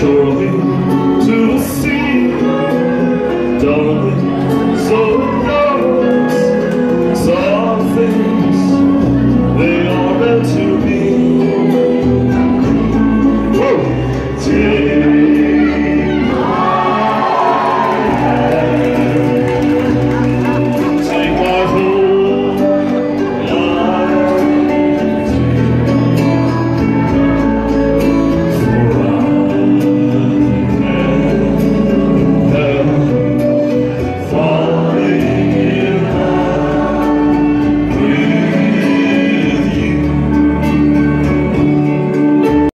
surely